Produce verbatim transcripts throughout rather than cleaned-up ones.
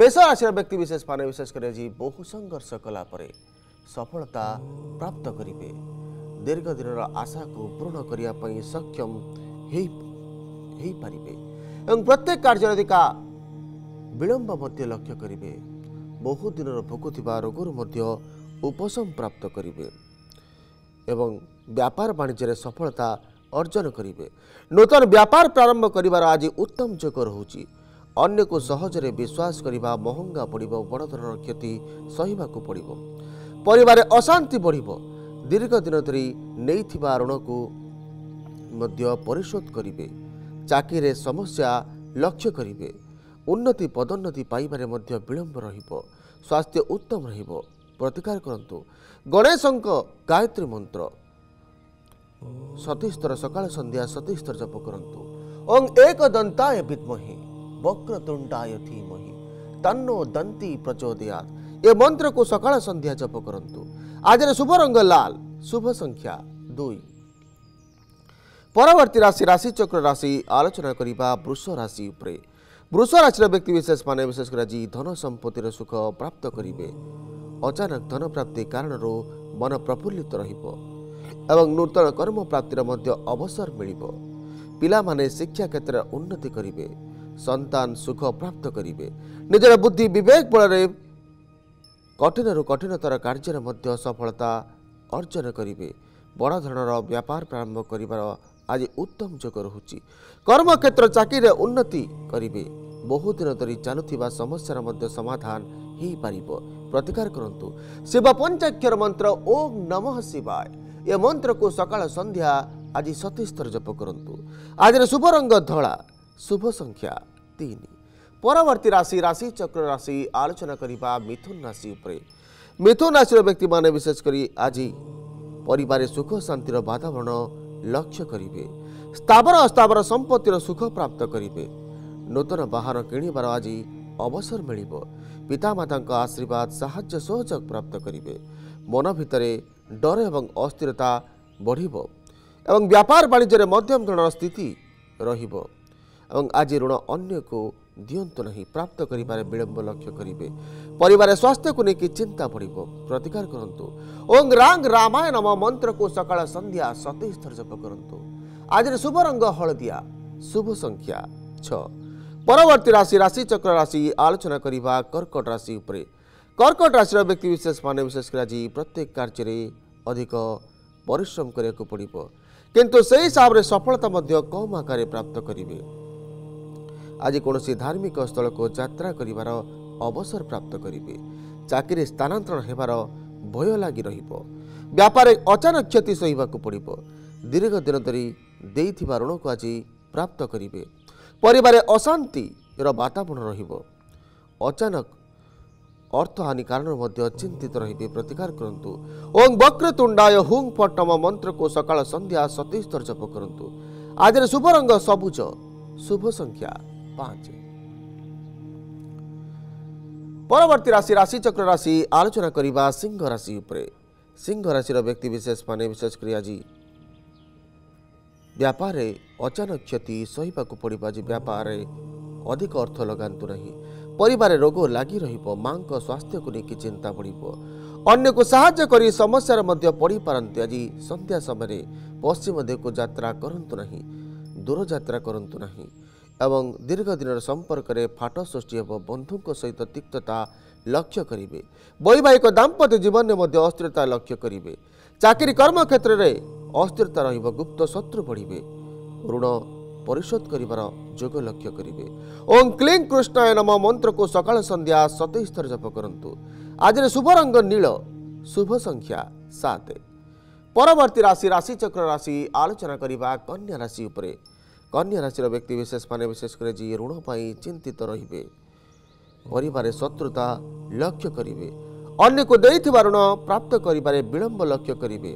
मेष राशि व्यक्ति विशेष मान विशेषकर आज बहु संघर्ष कलापर सफलता प्राप्त करेंगे। दीर्घ दिन आशा को पूर्ण करने सक्षम हो पारे एवं प्रत्येक कार्य अधिका विलंब लक्ष्य करेंगे। बहु दिन भोगुवा रोग उपशम प्राप्त करेंगे एवं व्यापार वाणिज्य सफलता अर्जन करेंगे। नूतन व्यापार प्रारंभ कर आज उत्तम योग रोचे। अन्य को सहजरे विश्वास करिबा महंगा पड़ो बड़धरण क्षति सहवा पड़ो। परिवार अशांति बढ़ो। दीर्घ दिन धरी नहीं ऋण को परिशोध करेंगे। चाकरी समस्या लक्ष्य करेंगे। उन्नति पदोन्नति पाइबारे मध्य विलंब रहिबो। स्वास्थ्य उत्तम रहिबो। प्रतिकार करंतु गणेशंक गायत्री मंत्र सतीश थर सकाल संध्या सतीश थर जप करंतु। ओं एक दंताय विद्महे वक्रतुंडाय धीमहि तन्नो दंती प्रचोदयात्। ये मंत्र को सकाल संध्या जप करंतु। आज शुभ रंग लाल, शुभ संख्या दुई। परवर्ती राशि राशि चक्र राशि आलोचना करिबा वृष राशि उपरे। वृष राशि व्यक्ति विशेष माने विशेषकर आज धन संपत्तिर सुख प्राप्त करिबे। अचानक धन प्राप्ति कारण मन प्रफुल्लित रहिबो एवं नूतन कर्म प्राप्तिर मध्य अवसर मिलिबो। पिला माने शिक्षा क्षेत्र उन्नति करिबे। संतान सुख प्राप्त करेंगे। निजर बुद्धि बेक बल कठिन रु कठिनतर कार्य मध्य सफलता अर्जन करेंगे। बड़ा धरणर व्यापार प्रारंभ कर आज उत्तम योग रोचे। कर्म क्षेत्र चाकरी उन्नति करेंगे। बहुत दिन धरी चलुवा समस्या मध्य समाधान हो पार। प्रतिकार करूँ शिव पंचाक्षर मंत्र ओम नमः शिवाय। ये मंत्र को सकाल संध्या आज सतीश थर जप करूँ। आज शुभ रंग धला, शुभ संख्या तीन। परवर्ती राशि राशि चक्र राशि आलोचना करिबा मिथुन राशि उपरे। मिथुन राशि व्यक्ति माने विशेष करी आज परिवार सुख शांतिर वातावरण लक्ष्य करेंगे। स्थावर अस्थावर संपत्तिर सुख प्राप्त करेंगे। नूतन बाहर किणिबार आज अवसर मिलिबो। पितामातांका आशीर्वाद साहाय्य सहयोग प्राप्त करेंगे। मन भितरे डर एवं अस्थिरता बढ़िबो एवं व्यापार वाणिज्य मध्यम धरणर स्थिति रहिबो। आज ऋण अन्य को दियंतु नहीं, प्राप्त करिबारे विलंब लक्ष्य करेंगे। परिवार स्वास्थ्य को लेकर चिंता बढ़ो। प्रतिकार करंतु ओं रांग रामायण मंत्र को सकाल संध्या सतीश थर जप करंतु। आज शुभ रंग हलदिया, शुभ संख्या छ। परवर्ती राशि राशि चक्र राशि आलोचना करिबा कर्कट राशि उपरे। कर्कट राशि व्यक्ति विशेष माने विशेषकर आज प्रत्येक कार्य अधिक परिश्रम करने पड़ो किंतु से हिसाब से सफलता कम आकार प्राप्त करेंगे। आज कौन धार्मिक स्थल को यात्रा करिबार अवसर प्राप्त करेंगे। चाकरी स्थानांतरण होबार भय लगी रहिबो। व्यापार अचानक क्षति सहवाक पड़ो। दीर्घ दिन धरी देइथिबा ऋण को आज प्राप्त करेंगे। परिवार अशांति वातावरण रहिबो। अचानक अर्थहानि कारण मध्य चिंतित रहिबे। प्रतिकार करंतु ओं वक्रतुंडाय हुं पट्टम मंत्र को सकाल संध्या सतीश थर जप करंतु। आज शुभ रंग सबुज, शुभ संख्या पांच। परवर्ती राशि राशि चक्र राशि आलोचना करिबा सिंह राशि उपरे। सिंह राशि व्यक्ति विशेष माने विशेष करी आज व्यापार अचानक क्षति सहवाक पड़ो। आज व्यापार अधिक अर्थ लगांतु नहीं। परिवार रोग लगी रहिबो। मां को स्वास्थ्य को लेकर चिंता बढ़ो। अन्य को सहायता करी समस्या मध्य पड़ी पारंती। आज संध्या समय पश्चिम दिगको यात्रा करंतु नहीं, दूर यात्रा करंतु नहीं एवं दीर्घ दिन संपर्क में फाट सृष्टि हो। बंधुक सहित तिक्तता लक्ष्य करेंगे। वैवाहिक दाम्पत्य जीवन में मध्य अस्थिरता लक्ष्य करेंगे। चाकरी कर्म क्षेत्र में अस्थिरता रहिबो। गुप्त शत्रु बढ़े। ऋण परिशोध करिबार जोग लक्ष्य करेंगे। ओं क्लीं कृष्णाय नमः मंत्र को सकाल संध्या सतीश थर जप करंतु। आज शुभ रंग नील, शुभ संख्या सात। परवर्ती राशि राशि चक्र राशि आलोचना करिबा कन्या राशि उपरे। कन्या राशि व्यक्ति विशेष माने विशेषकर जी ऋण पाई चिंतित रहिबे। परिवार शत्रुता लक्ष्य करेंगे। अन्य को देइथिबा ऋण प्राप्त करिबारे विलंब लक्ष्य करेंगे।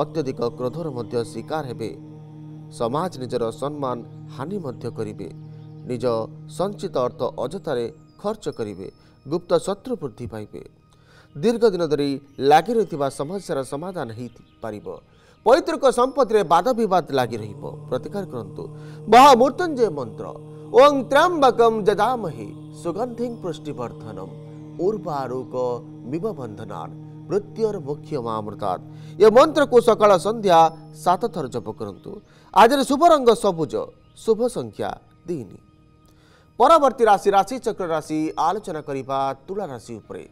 अत्यधिक क्रोधर मध्य शिकार हेबे। समाज निजर सम्मान हानि मध्य करेंगे। निज संचित अर्थ अजतार खर्च करेंगे। गुप्त शत्रु वृद्धि पाइबे। दीर्घ दिन धरी लगी रही समस्या समाधान हो पार। पैतृक संपत्ति में बाधा बद लगी रहिबो। प्रतिकार करंतु महा मृत्युंजय मंत्र ओं त्र्यंबकम जदामहे सुगंधिं पुष्टिवर्धनम उर्वारुकमिव बंधनान् मृत्युर्मुख्यमामृतात्। ये मंत्र को सकाल संध्या सात थर जप करंतु। आज शुभ रंग सबुज, शुभ संख्या तीन। परवर्ती राशि राशि चक्र राशि आलोचना करिबा तुला राशि उपरे।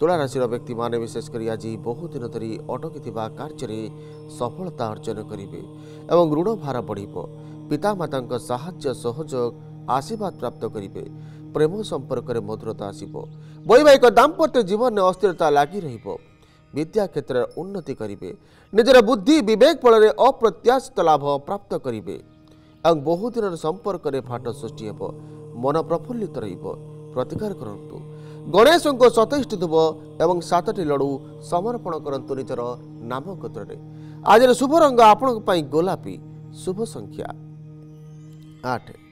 तुला राशि व्यक्ति माने विशेषकर आज बहुत दिन धरी अटकी कार्य सफलता अर्जन करेंगे और ऋण भार बढ़िबो। पितामाता साहाय्य सहयोग आशीर्वाद प्राप्त करेंगे। प्रेम संपर्क में मधुरता आसीबो। वैवाहिक दाम्पत्य जीवन में अस्थिरता लगी रहिबो। विद्या क्षेत्र उन्नति करेंगे। निजर बुद्धि बेक बल अप्रत्याशित लाभ प्राप्त करेंगे। बहु दिन संपर्क में फाट सृष्टि हो। मन प्रफुल्लित प्रतिकार करंतु। गणेश को सतैश धूप एवं सातटी लड़ू समर्पण करंतु। निजर नाम गोत्र आज शुभ रंग आपण गोलापी, शुभ संख्या आठ।